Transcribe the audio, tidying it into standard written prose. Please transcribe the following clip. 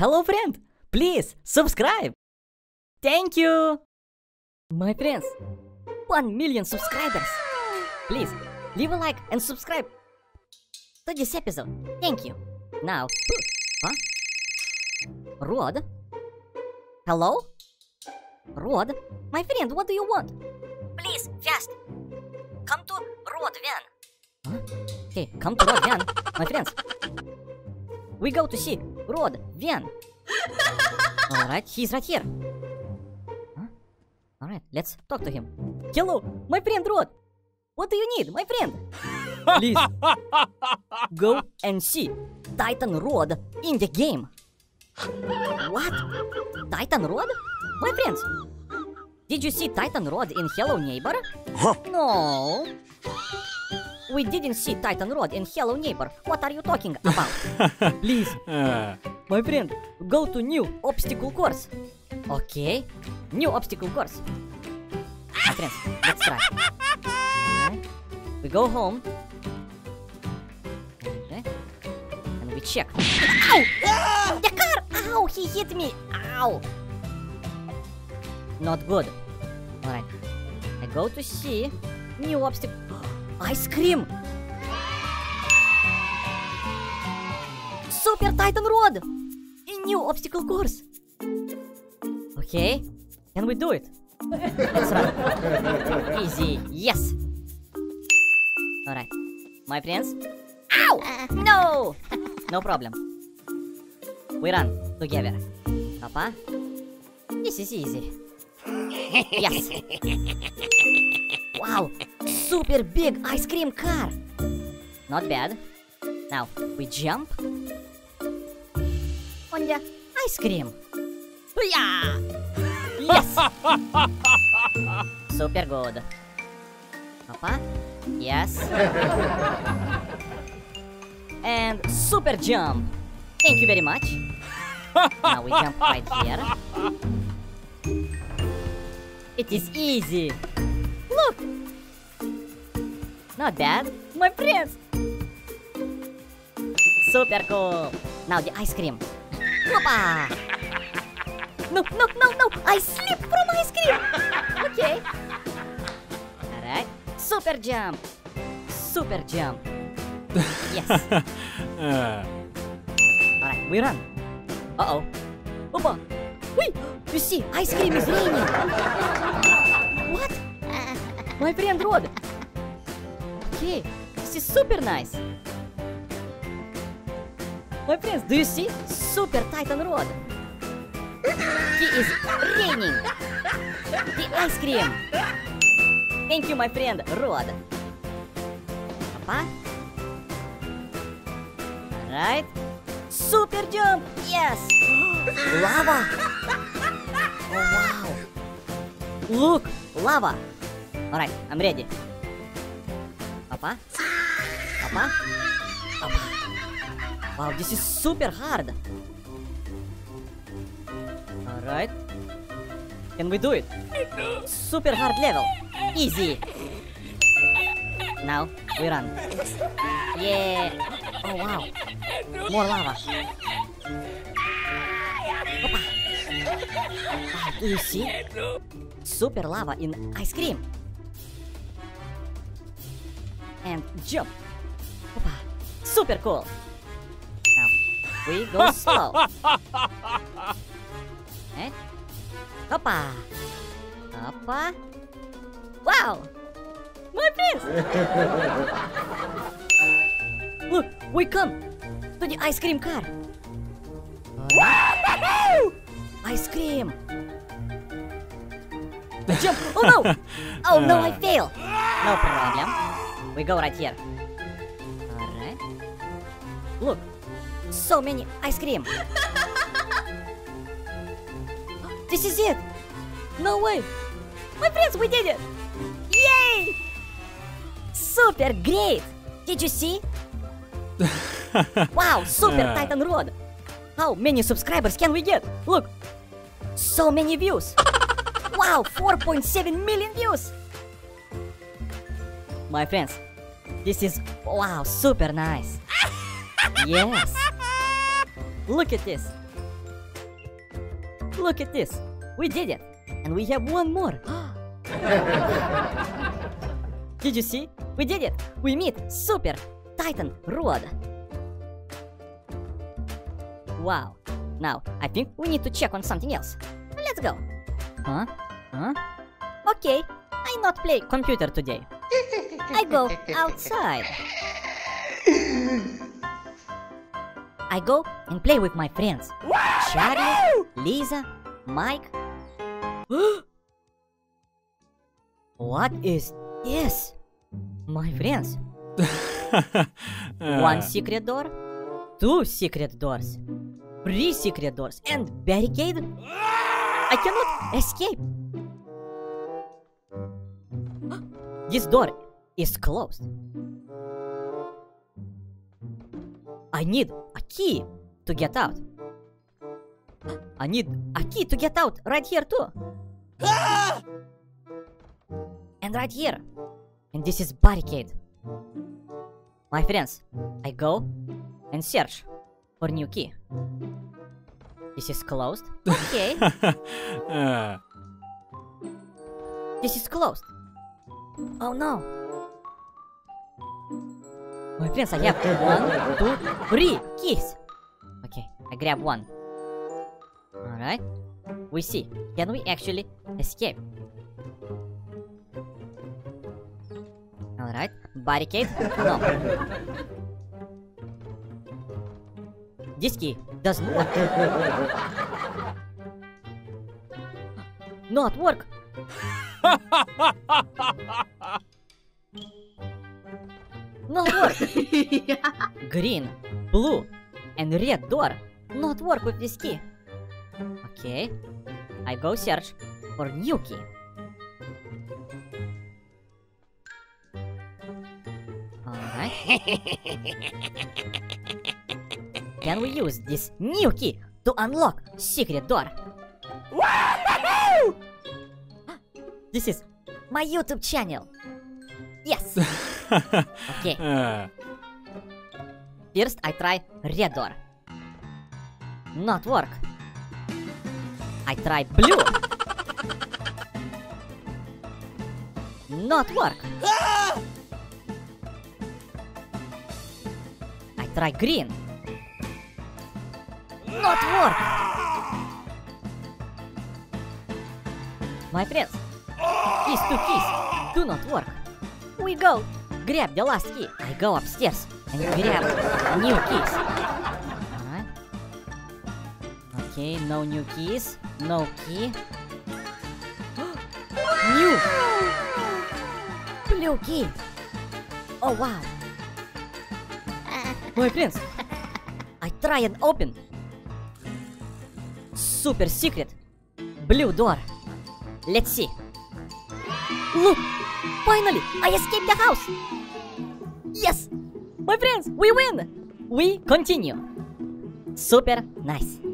Hello friend, please subscribe. Thank you. My friends, 1 million subscribers. Please leave a like and subscribe to this episode. Thank you. Now, huh? Rod? Hello? Rod? My friend, what do you want? Please, fast. Come to Rod Van. Huh? Okay, come to Rod Van, my friends. We go to see Rod Van. Alright, he's right here. Huh? Alright, let's talk to him. Hello, my friend Rod. What do you need, my friend? Please, go and see Titan Rod in the game. What? Titan Rod? My friends, did you see Titan Rod in Hello Neighbor? Huh? No. We didn't see Titan Rod in Hello Neighbor. What are you talking about? Please, my friend, go to new obstacle course. Okay, new obstacle course. My friends, let's try. Okay. We go home. Okay. And we check. Ow! The car! Ow! He hit me! Ow! Not good. Alright. I go to see new obstacle. Ice cream! Super Titan Rod! A new obstacle course! Okay, can we do it? Let's run. Easy, yes! Alright, my friends. Ow! No! No problem. We run together. Papa? This is easy. Yes! Wow! Super big ice cream car! Not bad. Now, we jump on the ice cream. Yeah! Yes! Super good. Papa? Yes. And super jump! Thank you very much. Now we jump right here. It is easy. Look! Not bad, my friends! Super cool! Now the ice cream! Hoppa! No, no, no, no! I slip from ice cream! Okay! Alright, super jump! Super jump! Yes! Alright, we run! Uh-oh! Opa! Wait! You see, ice cream is raining! What? My friend Rod! Okay, this is super nice. My friends, do you see? Super Titan Rod. He is raining. The ice cream. Thank you, my friend Rod. Papa. Alright. Super jump. Yes. Lava. Oh, wow. Look, lava. Alright, I'm ready. Papa? Papa? Papa? Wow, this is super hard! Alright. Can we do it? Super hard level! Easy! Now, we run. Yeah! Oh wow! More lava! Papa! Wow, do you see? Super lava in ice cream! And jump! Opa. Super cool! Now, we go slow! Okay. Hoppa! Hoppa! Wow! My friends! Look! We come to the ice cream car! Right. Ice cream! Jump! Oh no! Oh no, I fail! No problem! We go right here. Alright. Look! So many ice cream! This is it! No way! My friends, we did it! Yay! Super great! Did you see? Wow! Super Titan Rod! How many subscribers can we get? Look! So many views! Wow! 4.7 million views! My friends, this is, wow, super nice. Yes. Look at this. Look at this. We did it. And we have one more. Did you see? We did it. We meet Super Titan Rod. Wow. Now, I think we need to check on something else. Let's go. Huh? Huh? Okay. I not play computer today. I go outside. I go and play with my friends. Charlie, Lisa, Mike. What is this? My friends. One secret door, two secret doors, three secret doors, and barricade. I cannot escape. This door is closed. I need a key to get out. I need a key to get out right here too. And right here. And this is barricade. My friends, I go and search for new key. This is closed. Okay. This is closed. Oh no. My friends, I have 1, 2, 3 keys. Okay, I grab one. Alright. We see. Can we actually escape? Alright. Barricade? No. This key does not work. Not work. Not work. Green, blue, and red door not work with this key. Okay, I go search for new key. Alright. Can we use this new key to unlock secret door? This is my YouTube channel. Yes. Okay. First I try red door. Not work. I try blue. Not work. I try green. Not work. My friends, these two keys do not work. We go. Grab the last key. I go upstairs and grab new keys. Alright. Okay, no new keys. No key. New blue key. Oh wow. My friends, I try and open super secret blue door. Let's see. Look! Finally, I escaped the house! Yes! My friends, we win! We continue! Super nice!